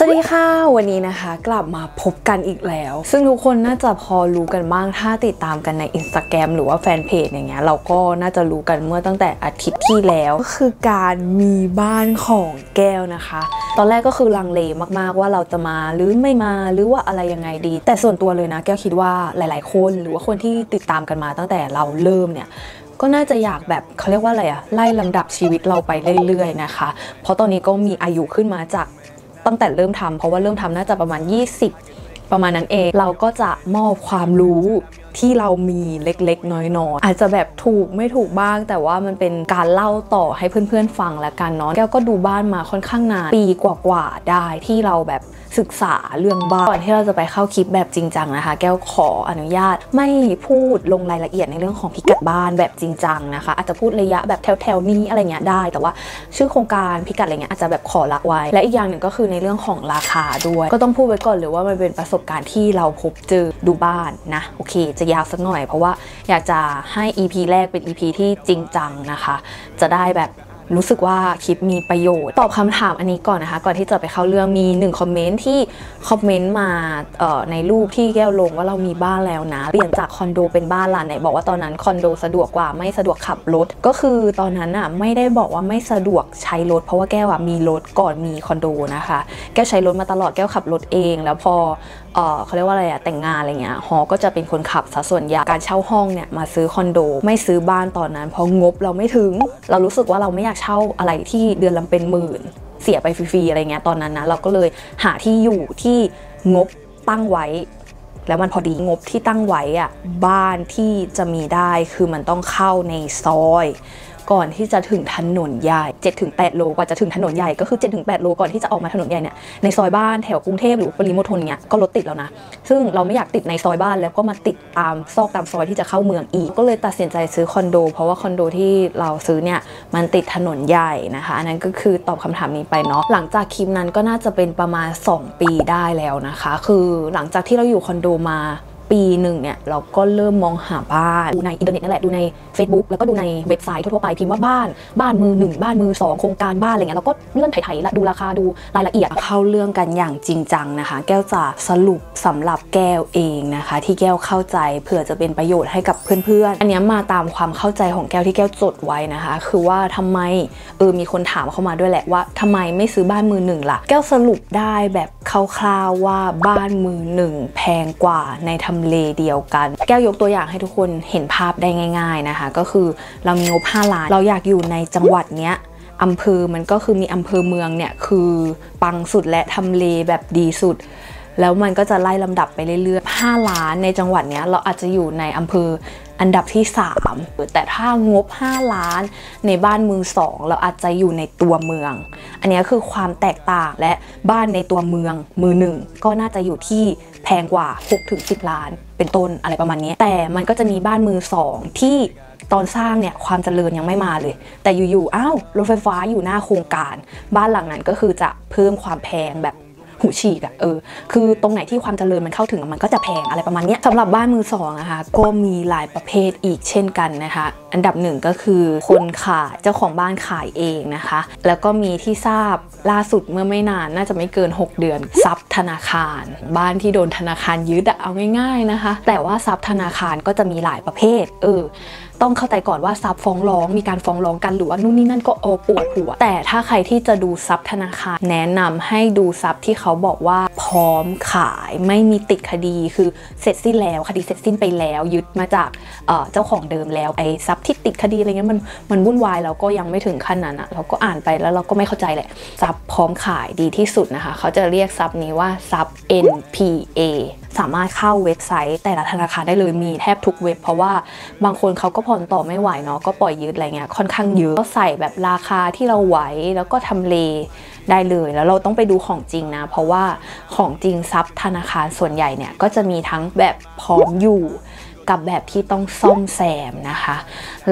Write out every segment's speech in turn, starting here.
สวัสดีค่ะวันนี้นะคะกลับมาพบกันอีกแล้วซึ่งทุกคนน่าจะพอรู้กันบ้างถ้าติดตามกันใน Instagram หรือว่าแฟนเพจอย่างเงี้ยเราก็น่าจะรู้กันเมื่อตั้งแต่อาทิตย์ที่แล้วก็คือการมีบ้านของแก้วนะคะตอนแรกก็คือลังเลมากๆว่าเราจะมาหรือไม่มาหรือว่าอะไรยังไงดีแต่ส่วนตัวเลยนะแก้วคิดว่าหลายๆคนหรือว่าคนที่ติดตามกันมาตั้งแต่เราเริ่มเนี่ยก็น่าจะอยากแบบเขาเรียกว่าอะไรอะไล่ลำดับชีวิตเราไปเรื่อยๆนะคะเพราะตอนนี้ก็มีอายุขึ้นมาจากตั้งแต่เริ่มทำเพราะว่าเริ่มทำน่าจะประมาณ20ประมาณนั้นเองเราก็จะมอบความรู้ที่เรามีเล็กๆน้อยๆอาจจะแบบถูกไม่ถูกบ้างแต่ว่ามันเป็นการเล่าต่อให้เพื่อนๆฟังและกันเนาะแก้วก็ดูบ้านมาค่อนข้างนานปีกว่าๆได้ที่เราแบบศึกษาเรื่องบ้านก่อนที่เราจะไปเข้าคลิปแบบจริงจังนะคะแก้วขออนุญาตไม่พูดลงรายละเอียดในเรื่องของพิกัดบ้านแบบจริงจังนะคะอาจจะพูดระยะแบบแถวๆนี้อะไรเงี้ยได้แต่ว่าชื่อโครงการพิกัดอะไรเงี้ยอาจจะแบบขอละไว้และอีกอย่างหนึ่งก็คือในเรื่องของราคาด้วยก็ต้องพูดไว้ก่อนเลยว่ามันเป็นประสบการณ์ที่เราพบเจอดูบ้านนะโอเคจะยาวสักหน่อยเพราะว่าอยากจะให้ EP แรกเป็น EP ที่จริงจังนะคะจะได้แบบรู้สึกว่าคลิปมีประโยชน์ตอบคำถามอันนี้ก่อนนะคะก่อนที่จะไปเข้าเรื่องมี1คอมเมนต์ที่คอมเมนต์มาในรูปที่แก้วลงว่าเรามีบ้านแล้วนะเปลี่ยนจากคอนโดเป็นบ้านล่ะไหนบอกว่าตอนนั้นคอนโดสะดวกกว่าไม่สะดวกขับรถก็คือตอนนั้นอ่ะไม่ได้บอกว่าไม่สะดวกใช้รถเพราะว่าแก้วมีรถก่อนมีคอนโดนะคะแก้วใช้รถมาตลอดแก้วขับรถเองแล้วพอเขาเรียกว่าอะไรอะแต่งงานอะไรเงี้ยฮอก็จะเป็นคนขับซะส่วนใหญ่การเช่าห้องเนี่ยมาซื้อคอนโดไม่ซื้อบ้านตอนนั้นเพราะงบเราไม่ถึงเรารู้สึกว่าเราไม่อยากเช่าอะไรที่เดือนละเป็นหมื่นเสียไปฟรีๆอะไรเงี้ยตอนนั้นนะเราก็เลยหาที่อยู่ที่งบตั้งไว้แล้วมันพอดีงบที่ตั้งไว้อะบ้านที่จะมีได้คือมันต้องเข้าในซอยก่อนที่จะถึงถนนใหญ่ 7-8 โลกว่าจะถึงถนนใหญ่ก็คือ 7-8 โลก่อนที่จะออกมาถนนใหญ่เนี่ยในซอยบ้านแถวกรุงเทพหรือปริมณฑลเนี่ยก็รถติดแล้วนะซึ่งเราไม่อยากติดในซอยบ้านแล้วก็มาติดตามซอกตามซอยที่จะเข้าเมืองอีกก็เลยตัดสินใจซื้อคอนโดเพราะว่าคอนโดที่เราซื้อเนี่ยมันติดถนนใหญ่นะคะอันนั้นก็คือตอบคำถามนี้ไปเนาะหลังจากคลิปนั้นก็น่าจะเป็นประมาณ2ปีได้แล้วนะคะคือหลังจากที่เราอยู่คอนโดมาปีหนึ่งเนี่ยเราก็เริ่มมองหาบ้านดูในอินเทอร์เน็ตนั่นแหละดูใน Facebook แล้วก็ดูในเว็บไซต์ทั่วไปพิมพ์ว่าบ้านมือหนึ่งบ้านมือสองโครงการบ้านอะไรเงี้ยเราก็เลื่อนไถ่ละดูราคาดูรายละเอียดเข้าเรื่องกันอย่างจริงจังนะคะแก้วจะสรุปสำหรับแก้วเองนะคะที่แก้วเข้าใจเผื่อจะเป็นประโยชน์ให้กับเพื่อนๆอันนี้มาตามความเข้าใจของแก้วที่แก้วจดไว้นะคะคือว่าทำไมมีคนถามเข้ามาด้วยแหละว่าทำไมไม่ซื้อบ้านมือหนึ่งล่ะแก้วสรุปได้แบบคร่าวๆว่าบ้านมือหนึ่งแพงกว่าในทำเลเดียวกันแก้วยกตัวอย่างให้ทุกคนเห็นภาพได้ง่ายๆนะคะก็คือเรามีงบ5 ล้านเราอยากอยู่ในจังหวัดเนี้ยอำเภอมันก็คือมีอำเภอเมืองเนี่ยคือปังสุดและทำเลแบบดีสุดแล้วมันก็จะไล่ลำดับไปเรื่อยๆ5 ล้านในจังหวัดเนี้ยเราอาจจะอยู่ในอำเภออันดับที่3แต่ถ้างบ5 ล้านในบ้านมือ2เราอาจจะอยู่ในตัวเมืองอันนี้คือความแตกต่างและบ้านในตัวเมืองมือหนึ่งก็น่าจะอยู่ที่แพงกว่า 6-10 ล้านเป็นต้นอะไรประมาณนี้แต่มันก็จะมีบ้านมือ2ที่ตอนสร้างเนี่ยความเจริญยังไม่มาเลยแต่อยู่ๆอ้าวรถไฟฟ้าอยู่หน้าโครงการบ้านหลังนั้นก็คือจะเพิ่มความแพงแบบหูฉีกอะคือตรงไหนที่ความเจริญมันเข้าถึงมันก็จะแพงอะไรประมาณนี้สำหรับบ้านมือสองนะคะก็มีหลายประเภทอีกเช่นกันนะคะอันดับ1ก็คือคนขายเจ้าของบ้านขายเองนะคะแล้วก็มีที่ทราบล่าสุดเมื่อไม่นานน่าจะไม่เกิน6 เดือนซับธนาคารบ้านที่โดนธนาคารยึดเอาง่ายๆนะคะแต่ว่าซับธนาคารก็จะมีหลายประเภทต้องเข้าใจก่อนว่าซับฟ้องร้องมีการฟ้องร้องกันหรือว่านู่นนี่นั่นก็ปวดหัวแต่ถ้าใครที่จะดูซับธนาคารแนะนำให้ดูซับที่เขาบอกว่าพร้อมขายไม่มีติดคดีคือเสร็จสิ้นแล้วคดีเสร็จสิ้นไปแล้วยึดมาจากเจ้าของเดิมแล้วไอ้ซับที่ติดคดีอะไรเงี้ยมันวุ่นวายเราก็ยังไม่ถึงขั้นนั้นอะเราก็อ่านไปแล้วเราก็ไม่เข้าใจแหละซับพร้อมขายดีที่สุดนะคะเขาจะเรียกซับนี้ว่าซับ NPA สามารถเข้าเว็บไซต์แต่ละธนาคารได้เลยมีแทบทุกเว็บเพราะว่าบางคนเขาก็ผ่อนต่อไม่ไหวเนาะก็ปล่อยยืดอะไรเงี้ยค่อนข้างเยอะก็ใส่แบบราคาที่เราไหวแล้วก็ทำเลได้เลยแล้วเราต้องไปดูของจริงนะเพราะว่าของจริงซับธนาคารส่วนใหญ่เนี่ยก็จะมีทั้งแบบพร้อมอยู่ กับแบบที่ต้องซ่อมแซมนะคะ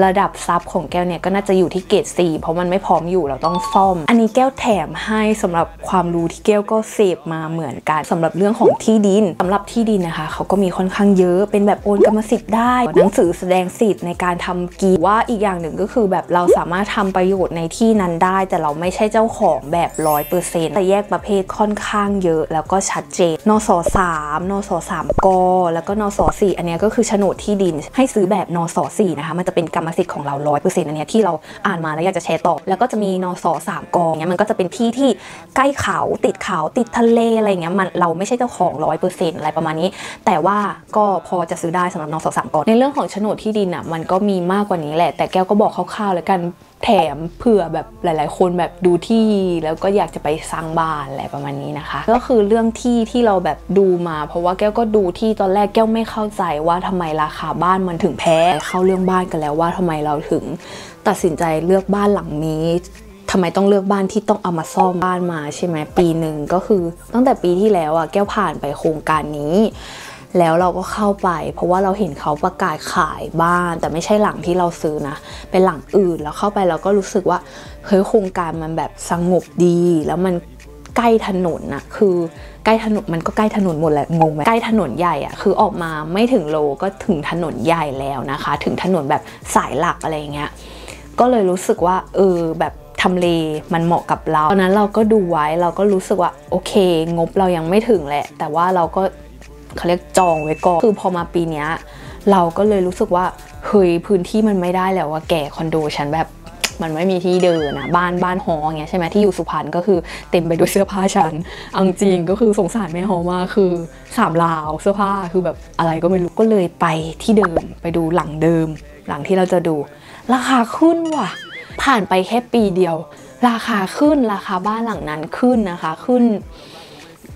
ระดับซับของแก้วเนี่ยก็น่าจะอยู่ที่เกรด C เพราะมันไม่พร้อมอยู่เราต้องซ่อมอันนี้แก้วแถมให้สำหรับความรู้ที่แก้วก็เสพมาเหมือนกันสำหรับเรื่องของที่ดินสำหรับที่ดินนะคะเขาก็มีค่อนข้างเยอะเป็นแบบโอนกรรมสิทธิ์ได้หนังสือแสดงสิทธิ์ในการทำกิจว่าอีกอย่างหนึ่งก็คือแบบเราสามารถทำประโยชน์ในที่นั้นได้แต่เราไม่ใช่เจ้าของแบบ 100% แต่แยกประเภทค่อนข้างเยอะแล้วก็ชัดเจนนส3นส3กแล้วก็นส4อันนี้ก็คือโฉนดที่ดินให้ซื้อแบบนส4นะคะมันจะเป็นกรรมสิทธิ์ของเรา 100% อันนี้ที่เราอ่านมาแล้วอยากจะแชร์ต่อแล้วก็จะมีนส3กเนี้ยมันก็จะเป็นที่ที่ใกล้เขาติดเขาติดทะเลอะไรเงี้ยมันเราไม่ใช่เจ้าของ 100% อะไรประมาณนี้แต่ว่าก็พอจะซื้อได้สำหรับนส3กในเรื่องของโฉนดที่ดินอ่ะมันก็มีมากกว่านี้แหละแต่แก้วก็บอกคร่าวๆแล้วกันแถมเผื่อแบบหลายๆคนแบบดูที่แล้วก็อยากจะไปสร้างบ้านอะไรประมาณนี้นะคะก็คือเรื่องที่เราแบบดูมาเพราะว่าแก้วก็ดูที่ตอนแรกแก้วไม่เข้าใจว่าทำไมราคาบ้านมันถึงแพงเข้าเรื่องบ้านกันแล้วว่าทำไมเราถึงตัดสินใจเลือกบ้านหลังนี้ทำไมต้องเลือกบ้านที่ต้องเอามาซ่อมบ้านมาใช่ไหมปีหนึ่งก็คือตั้งแต่ปีที่แล้วอะแก้วผ่านไปโครงการนี้แล้วเราก็เข้าไปเพราะว่าเราเห็นเขาประกาศขายบ้านแต่ไม่ใช่หลังที่เราซื้อนะเป็นหลังอื่นแล้วเข้าไปเราก็รู้สึกว่าเฮ้ยโครงการมันแบบสงบดีแล้วมันใกล้ถนนนะคือใกล้ถนนมันก็ใกล้ถนนหมดแหละงงไหมใกล้ถนนใหญ่อ่ะคือออกมาไม่ถึงโลก็ถึงถนนใหญ่แล้วนะคะถึงถนนแบบสายหลักอะไรอย่างเงี้ยก็เลยรู้สึกว่าแบบทำเลมันเหมาะกับเราตอนนั้นเราก็ดูไว้เราก็รู้สึกว่าโอเคงบเรายังไม่ถึงแหละแต่ว่าเราก็เขาเรียกจองไว้ก่อนคือพอมาปีนี้เราก็เลยรู้สึกว่าเฮ้ยพื้นที่มันไม่ได้แล้วว่าแก่คอนโดฉันแบบมันไม่มีที่เดินนะบ้านฮอเงี้ยใช่ไหมที่อยู่สุพรรณก็คือเต็มไปด้วยเสื้อผ้าฉันอังจริงก็คือสงสารแม่ฮอมากคือสามราวเสื้อผ้าคือแบบอะไรก็ไม่รู้ก็เลยไปที่เดิมไปดูหลังเดิมหลังที่เราจะดูราคาขึ้นว่ะผ่านไปแค่ปีเดียวราคาขึ้นราคาบ้านหลังนั้นขึ้นนะคะขึ้น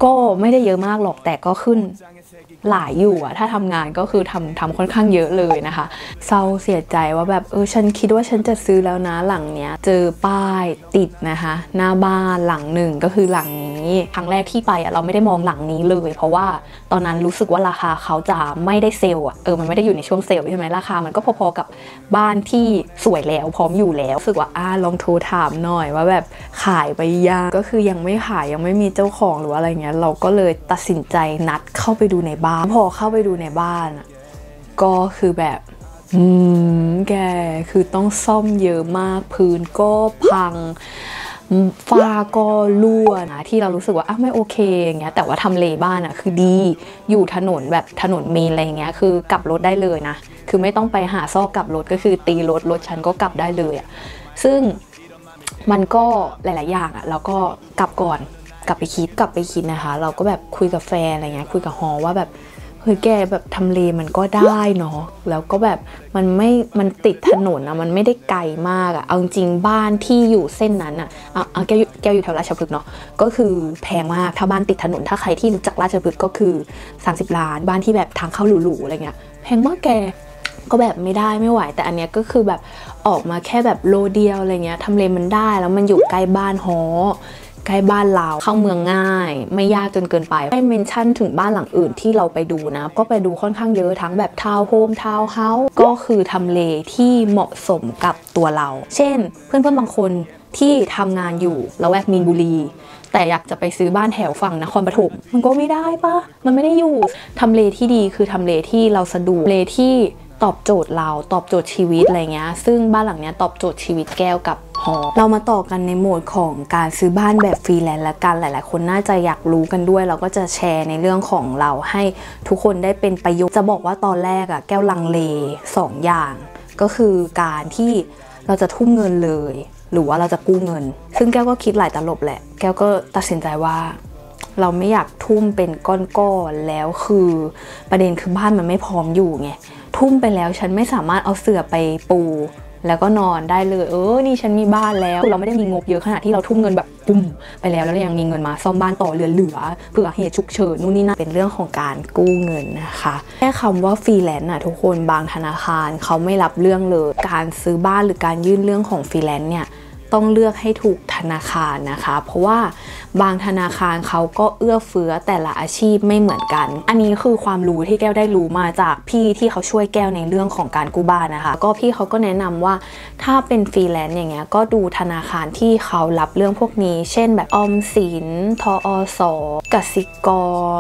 ก็ไม่ได้เยอะมากหรอกแต่ก็ขึ้นหลายอยู่อะถ้าทำงานก็คือทำค่อนข้างเยอะเลยนะคะเศร้าเสียใจว่าแบบฉันคิดว่าฉันจะซื้อแล้วนะหลังเนี้ยเจอป้ายติดนะคะหน้าบ้านหลังหนึ่งก็คือหลังนี้ครั้งแรกที่ไปอะเราไม่ได้มองหลังนี้เลยเพราะว่าตอนนั้นรู้สึกว่าราคาเขาจะไม่ได้เซลล์อะมันไม่ได้อยู่ในช่วงเซลล์ใช่ไหมราคามันก็พอๆกับบ้านที่สวยแล้วพร้อมอยู่แล้วรู้สึกว่าลองโทรถามหน่อยว่าแบบขายไปยังก็คือยังไม่ขายยังไม่มีเจ้าของหรืออะไรเงี้ยเราก็เลยตัดสินใจนัดเข้าไปดูในบ้านพอเข้าไปดูในบ้านอ่ะก็คือแบบแกคือต้องซ่อมเยอะมากพื้นก็พังฝ้าก็รั่วนะที่เรารู้สึกว่าไม่โอเคอย่างเงี้ยแต่ว่าทำเลบ้านอ่ะคือดีอยู่ถนนแบบถนนเมนอะไรอย่างเงี้ยคือกลับรถได้เลยนะคือไม่ต้องไปหาซอกกลับรถก็คือตีรถฉันก็กลับได้เลยอ่ะซึ่งมันก็หลายๆอย่างอ่ะแล้วก็กลับก่อนกลับไปคิดนะคะเราก็แบบคุยกับแฟนอะไรเงี้ยคุยกับฮอว่าแบบเฮ้ยแกแบบทำเลมันก็ได้เนาะแล้วก็แบบมันติดถนนอะมันไม่ได้ไกลมากอะเอาจริงบ้านที่อยู่เส้นนั้นอะแกอยู่แถวราชพฤกษ์เนาะก็คือแพงมากถ้าบ้านติดถนนถ้าใครที่รู้จักราชพฤกษ์ก็คือ30ล้านบ้านที่แบบทางเข้าหรูๆอะไรเงี้ยแพงมากแกก็แบบไม่ได้ไม่ไหวแต่อันเนี้ยก็คือแบบออกมาแค่แบบโลเดียวอะไรเงี้ยทำเลมันได้แล้วมันอยู่ใกล้บ้านฮอใกล้บ้านเราเข้าเมืองง่ายไม่ยากจนเกินไปไม่เมนชั่นถึงบ้านหลังอื่นที่เราไปดูนะก็ไปดูค่อนข้างเยอะทั้งแบบทาวน์โฮมทาวน์เฮาส์ก็คือทำเลที่เหมาะสมกับตัวเราเช่นเพื่อนๆบางคนที่ทำงานอยู่ละแวกมีนบุรีแต่อยากจะไปซื้อบ้านแถวฝั่งนครปฐมมันก็ไม่ได้ปะมันไม่ได้อยู่ทำเลที่ดีคือทำเลที่เราสะดวกเลที่ตอบโจทย์เราตอบโจทย์ชีวิตอะไรเงี้ยซึ่งบ้านหลังเนี้ยตอบโจทย์ชีวิตแก้วกับเรามาต่อกันในโหมดของการซื้อบ้านแบบฟรีแลนซ์และกันหลายๆคนน่าจะอยากรู้กันด้วยเราก็จะแชร์ในเรื่องของเราให้ทุกคนได้เป็นประโยชน์จะบอกว่าตอนแรกอะแก้วลังเล2 อย่างก็คือการที่เราจะทุ่มเงินเลยหรือว่าเราจะกู้เงินซึ่งแก้วก็คิดหลายตลบแหละแก้วก็ตัดสินใจว่าเราไม่อยากทุ่มเป็นก้อนๆแล้วคือประเด็นคือบ้านมันไม่พร้อมอยู่ไงทุ่มไปแล้วฉันไม่สามารถเอาเสื่อไปปูแล้วก็นอนได้เลยนี่ฉันมีบ้านแล้วเราไม่ได้มีงบเยอะขนาดที่เราทุ่มเงินแบบปุ่มไปแล้วเรายังมีเงินมาซ่อมบ้านต่อเหลือเผื่อเหตุฉุกเฉินนู่นนี่นั่นเป็นเรื่องของการกู้เงินนะคะแค่คำว่าฟรีแลนซ์น่ะทุกคนบางธนาคารเขาไม่รับเรื่องเลยการซื้อบ้านหรือการยื่นเรื่องของฟรีแลนซ์เนี่ย ต้องเลือกให้ถูกธนาคารนะคะเพราะว่าบางธนาคารเขาก็เอื้อเฟื้อแต่ละอาชีพไม่เหมือนกันอันนี้คือความรู้ที่แก้วได้รู้มาจากพี่ที่เขาช่วยแก้วในเรื่องของการกู้บ้านนะคะก็พี่เขาก็แนะนำว่าถ้าเป็นฟรีแลนซ์อย่างเงี้ยก็ดูธนาคารที่เขารับเรื่องพวกนี้เช่นแบบออมสินทอสกสิก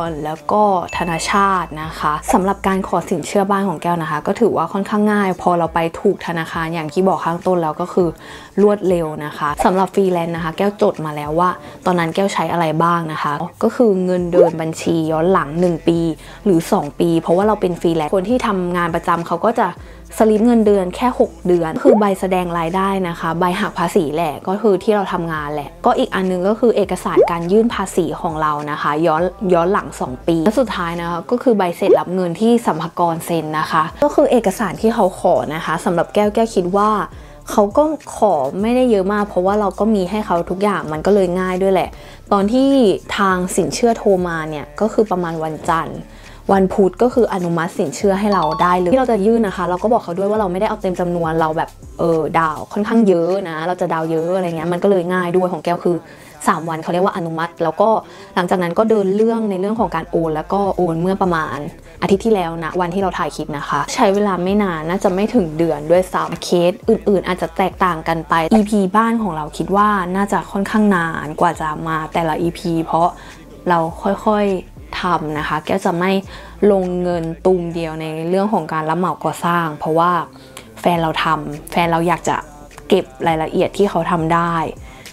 รแล้วก็ธนาชาตินะคะสำหรับการขอสินเชื่อบ้านของแก้วนะคะก็ถือว่าค่อนข้างง่ายพอเราไปถูกธนาคารอย่างที่บอกข้างต้นแล้วก็คือรวดเร็วนะคะสำหรับฟรีแลนซ์นะคะแก้วจดมาแล้วว่าตอนนั้นแก้วใช้อะไรบ้างนะคะก็คือเงินเดือนบัญชีย้อนหลัง1ปีหรือ2ปีเพราะว่าเราเป็นฟรีแลนซ์คนที่ทำงานประจำเขาก็จะสลิปเงินเดือนแค่6เดือนคือใบแสดงรายได้นะคะใบหักภาษีแหละก็คือที่เราทำงานแหละก็อีกอันนึงก็คือเอกสารการยื่นภาษีของเรานะคะย้อนหลัง2ปีและสุดท้ายนะคะก็คือใบเสร็จรับเงินที่สรรพากรเซ็นนะคะก็คือเอกสารที่เขาขอนะคะสำหรับแก้วคิดว่าเขาก็ขอไม่ได้เยอะมากเพราะว่าเราก็มีให้เขาทุกอย่างมันก็เลยง่ายด้วยแหละตอนที่ทางสินเชื่อโทรมาเนี่ยก็คือประมาณวันจันทร์วันพุธก็คืออนุมัติสินเชื่อให้เราได้เลยที่เราจะยื่นนะคะเราก็บอกเขาด้วยว่าเราไม่ได้เอาเต็มจำนวนเราแบบดาวค่อนข้างเยอะนะเราจะดาวเยอะอะไรเงี้ยมันก็เลยง่ายด้วยของแก้วคือ3วันเขาเรียกว่าอนุมัติแล้วก็หลังจากนั้นก็เดินเรื่องในเรื่องของการโอนแล้วก็โอนเมื่อประมาณอาทิตย์ที่แล้วนะวันที่เราถ่ายคลิปนะคะใช้เวลาไม่นานน่าจะไม่ถึงเดือนด้วยซ้ำเคสอื่นๆอาจจะแตกต่างกันไป EP บ้านของเราคิดว่าน่าจะค่อนข้างนานกว่าจะมาแต่ละ EP เพราะเราค่อยๆทำนะคะแก้วจะไม่ลงเงินตุมเดียวในเรื่องของการรับเหมาก่อสร้างเพราะว่าแฟนเราทำแฟนเราอยากจะเก็บรายละเอียดที่เขาทำได้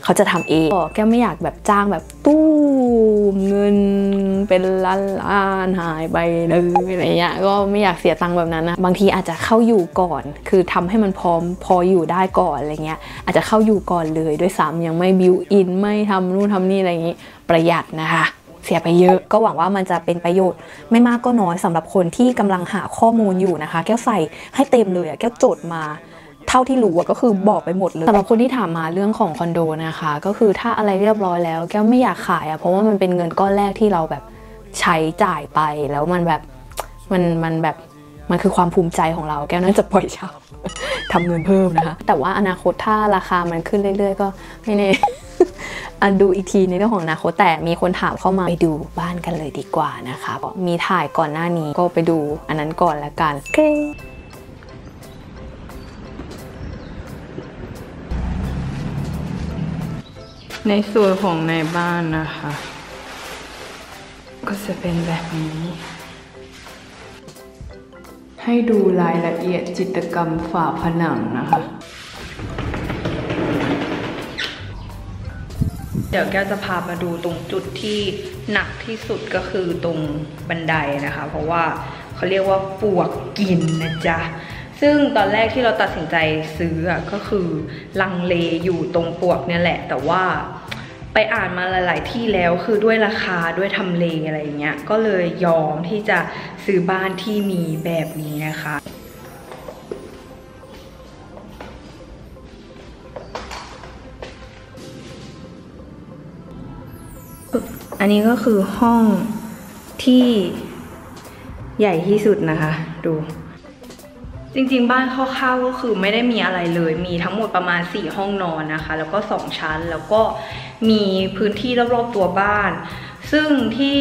เขาจะทำเองแก้วไม่อยากแบบจ้างแบบตู้เงินเป็นล้านหายไปเลยอะไรเงี้ยก็ไม่อยากเสียตังค์แบบนั้นนะบางทีอาจจะเข้าอยู่ก่อนคือทำให้มันพร้อมพออยู่ได้ก่อนอะไรเงี้ยอาจจะเข้าอยู่ก่อนเลยด้วยซ้ำยังไม่บิวอินไม่ทำนู่นทำนี่อะไรอย่างงี้ประหยัดนะคะเสียไปเยอะก็หวังว่ามันจะเป็นประโยชน์ไม่มากก็น้อยสำหรับคนที่กำลังหาข้อมูลอยู่นะคะแก้วใส่ให้เต็มเลยแก้วจดมาเท่าที่รู้ก็คือบอกไปหมดเลยสำหรับคนที่ถามมาเรื่องของคอนโดนะคะก็คือถ้าอะไรเรียบร้อยแล้วแก้วไม่อยากขายเพราะว่ามันเป็นเงินก้อนแรกที่เราแบบใช้จ่ายไปแล้วมันแบบมันคือความภูมิใจของเราแก้วน่าจะปล่อยเช่าทำเงินเพิ่มนะคะแต่ว่าอนาคตถ้าราคามันขึ้นเรื่อยๆก็ไม่แน่ดูอีกทีในเรื่องของอนาคตแต่มีคนถามเข้ามาไปดูบ้านกันเลยดีกว่านะคะมีถ่ายก่อนหน้านี้ก็ไปดูอันนั้นก่อนละกันโอเคในส่วนของในบ้านนะคะก็จะเป็นแบบนี้ให้ดูรายละเอียดจิตรกรรมฝาผนังนะคะเดี๋ยวแก้วจะพามาดูตรงจุดที่หนักที่สุดก็คือตรงบันไดนะคะเพราะว่าเขาเรียกว่าปวกกินนะจ๊ะซึ่งตอนแรกที่เราตัดสินใจซื้อก็คือลังเลอยู่ตรงปวกเนี่ยแหละแต่ว่าไปอ่านมาหลายๆที่แล้วคือด้วยราคาด้วยทำเลอะไรอย่างเงี้ยก็เลยยอมที่จะซื้อบ้านที่มีแบบนี้นะคะอันนี้ก็คือห้องที่ใหญ่ที่สุดนะคะดูจริงๆบ้านคร่าวๆก็คือไม่ได้มีอะไรเลยมีทั้งหมดประมาณ4ห้องนอนนะคะแล้วก็2ชั้นแล้วก็มีพื้นที่รอบๆตัวบ้านซึ่งที่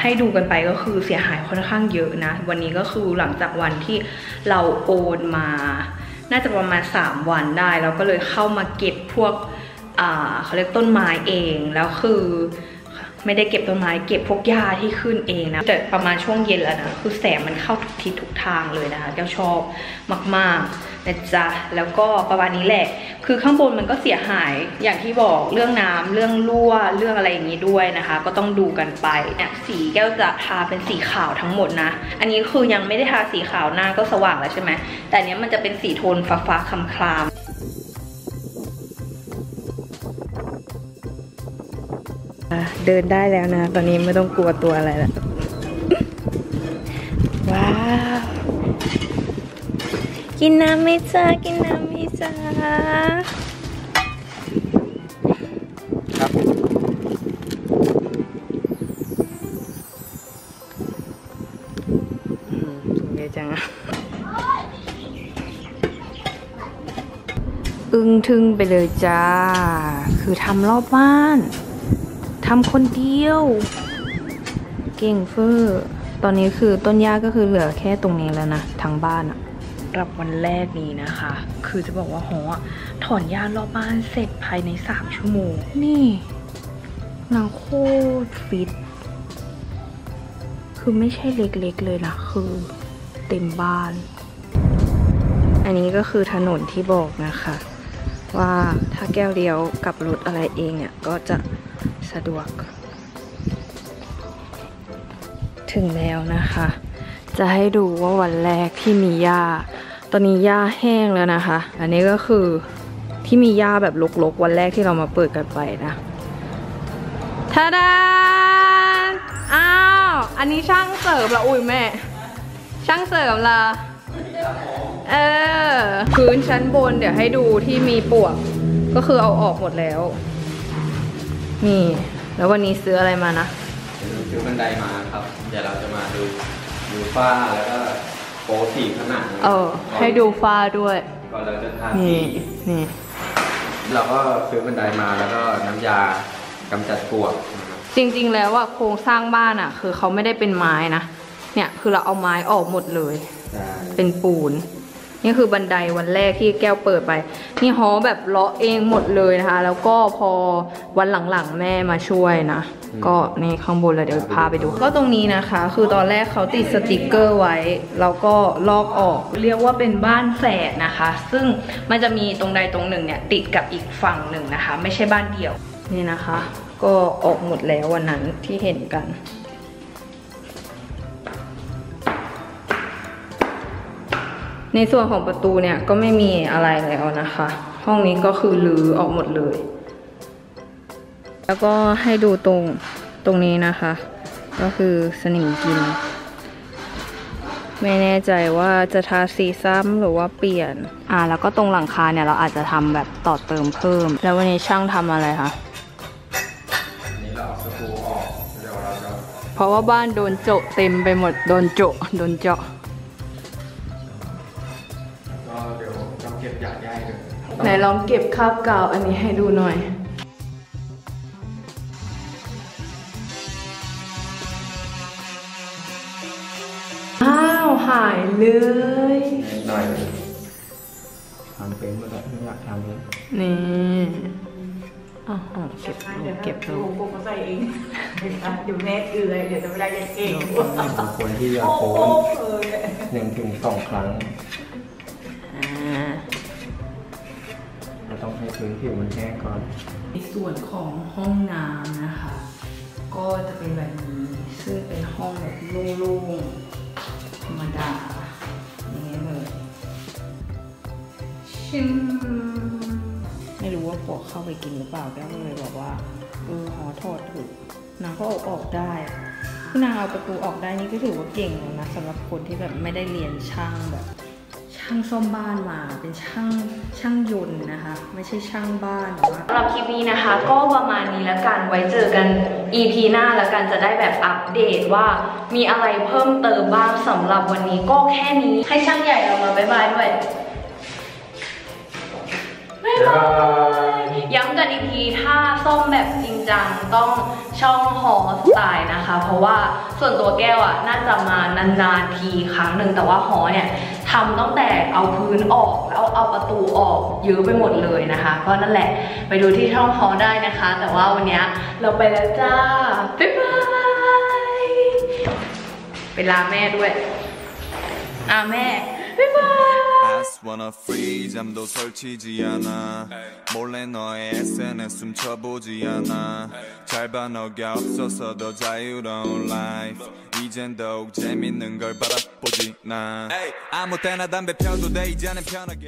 ให้ดูกันไปก็คือเสียหายค่อนข้างเยอะนะวันนี้ก็คือหลังจากวันที่เราโอนมาน่าจะประมาณ3วันได้เราก็เลยเข้ามาเก็บพวกเขาเรียกต้นไม้เองแล้วคือไม่ได้เก็บต้นไม้เก็บพวกหญ้าที่ขึ้นเองนะแต่ประมาณช่วงเย็นแล้วนะคือแสงมันเข้าทุกทิศทุกทางเลยนะคะแก้วชอบมากๆนะจ๊ะแล้วก็ประมาณนี้แหละคือข้างบนมันก็เสียหายอย่างที่บอกเรื่องน้ำเรื่องรั่วเรื่องอะไรอย่างนี้ด้วยนะคะก็ต้องดูกันไปเนี่ยสีแก้วจะทาเป็นสีขาวทั้งหมดนะอันนี้คือยังไม่ได้ทาสีขาวหน้าก็สว่างแล้วใช่ไหมแต่เนี้ยมันจะเป็นสีโทนฟ้าๆคล้ำๆเดินได้แล้วนะตอนนี้ไม่ต้องกลัวตัวอะไรละว้าวกินน้ำไหมจ๊ะกินน้ำไหมจ๊ะครับเยอะจัง อึ้งทึ่งไปเลยจ้าคือทำรอบบ้านทำคนเดียวเก่งเฟอร์ตอนนี้คือต้นหญ้าก็คือเหลือแค่ตรงนี้แล้วนะทางบ้านอะรับวันแรกนี้นะคะคือจะบอกว่าหอถอนหญ้ารอบบ้านเสร็จภายใน3 ชั่วโมงนี่นางโคตรฟิตคือไม่ใช่เล็กๆเลยนะคือเต็มบ้านอันนี้ก็คือถนนที่บอกนะคะว่าถ้าแก้วเดียวกับรถอะไรเองเนี่ยก็จะสะดวกถึงแล้วนะคะจะให้ดูว่าวันแรกที่มีหญ้าตอนนี้หญ้าแห้งแล้วนะคะอันนี้ก็คือที่มีหญ้าแบบรกๆวันแรกที่เรามาเปิดกันไปนะทาดาอ้าวอันนี้ช่างเสริมละอุ้ยแม่ช่างเสริมละพื้นชั้นบนเดี๋ยวให้ดูที่มีปวกก็คือเอาออกหมดแล้วนี่แล้ววันนี้ซื้ออะไรมานะซื้อบันไดมาครับเดี๋ยวเราจะมาดูฝ้าแล้วก็โป๊สีผนังให้ดูฝ้าด้วยก่อนเราจะทาสีนี่เราก็ซื้อบันไดมาแล้วก็น้ำยากำจัดปวกจริงๆแล้วว่าโครงสร้างบ้านอ่ะคือเขาไม่ได้เป็นไม้นะเนี่ยคือเราเอาไม้ออกหมดเลยเป็นปูนนี่คือบันไดวันแรกที่แก้วเปิดไปนี่หอแบบเลาะเองหมดเลยนะคะแล้วก็พอวันหลังๆแม่มาช่วยนะก็นี่ข้างบนเลยเดี๋ยวพาไปดูก็ตรงนี้นะคะคือตอนแรกเขาติดสติกเกอร์ไว้แล้วก็ลอกออกเรียกว่าเป็นบ้านแฝดนะคะซึ่งมันจะมีตรงใดตรงหนึ่งเนี่ยติดกับอีกฝั่งหนึ่งนะคะไม่ใช่บ้านเดียวนี่นะคะก็ออกหมดแล้ววันนั้นที่เห็นกันในส่วนของประตูเนี่ยก็ไม่มีอะไรแล้วนะคะห้องนี้ก็คือรื้อออกหมดเลยแล้วก็ให้ดูตรงนี้นะคะก็คือสนิมกินไม่แน่ใจว่าจะทาสีซ้ำหรือว่าเปลี่ยนแล้วก็ตรงหลังคาเนี่ยเราอาจจะทำแบบต่อเติมเพิ่มแล้ววันนี้ช่างทำอะไรคะเพราะว่าบ้านโดนโจเต็มไปหมดโดนเจาะไหนลองเก็บคราบกาวอันนี้ให้ดูหน่อยอ้าวหายเลยหน่อยทำเป็นไม่ได้ไม่อยากทำเลยนี่อ๋อเก็บดูผมก็ใส่เองเดี๋ยวแม่เกลือเดี๋ยวจะไม่ได้ยังเองคนที่จะโพส 1-2 ครั้งต้องให้พื้นผิวมันแห้งก่อนในส่วนของห้องน้ำนะคะก็จะเป็นแบบนี้ซึ่งเป็นห้องแบบโล่งๆธรรมดาอย่างนี้เลยชิมไม่รู้ว่าพวกเข้าไปกินหรือเปล่าแก้วเลยบอกว่าหอถอดถูกนางก็ออกได้คือนางเอาประตูออกได้นี่ก็ถือว่าเก่งแล้วนะสำหรับคนที่แบบไม่ได้เรียนช่างแบบช่างซ่อมบ้านมาเป็นช่างยนต์นะคะไม่ใช่ช่างบ้านสำหรับคลิปนี้นะคะก็ประมาณนี้แล้วกันไว้เจอกัน EP หน้าแล้วกันจะได้แบบอัปเดตว่ามีอะไรเพิ่มเติมบ้างสำหรับวันนี้ก็แค่นี้ให้ช่างใหญ่เรามาบ๊ายบายด้วยบ๊ายบายย้ำกันอีกทีถ้าซ่อมแบบจริงจังต้องช่องหอสไตล์นะคะเพราะว่าส่วนตัวแก้วอ่ะน่าจะมานานๆทีครั้งหนึ่งแต่ว่าหอเนี่ยทำตั้งแต่เอาพื้นออกแล้วเอาประตูออกเยอะไปหมดเลยนะคะก็นั่นแหละไปดูที่ช่องหอได้นะคะแต่ว่าวันนี้เราไปแล้วจ้าบ๊ายบายไปลาแม่ด้วยแม่บ๊ายบายWanna free 잠도 설치지 않아 몰래 너의 SNS 훔쳐보지 않아 잘 봐 너가 없어서 더 자유로운 life 이젠 더욱 재밌는 걸 바라보지 나 아무 때나 담배 펴도 돼 이제는 편하게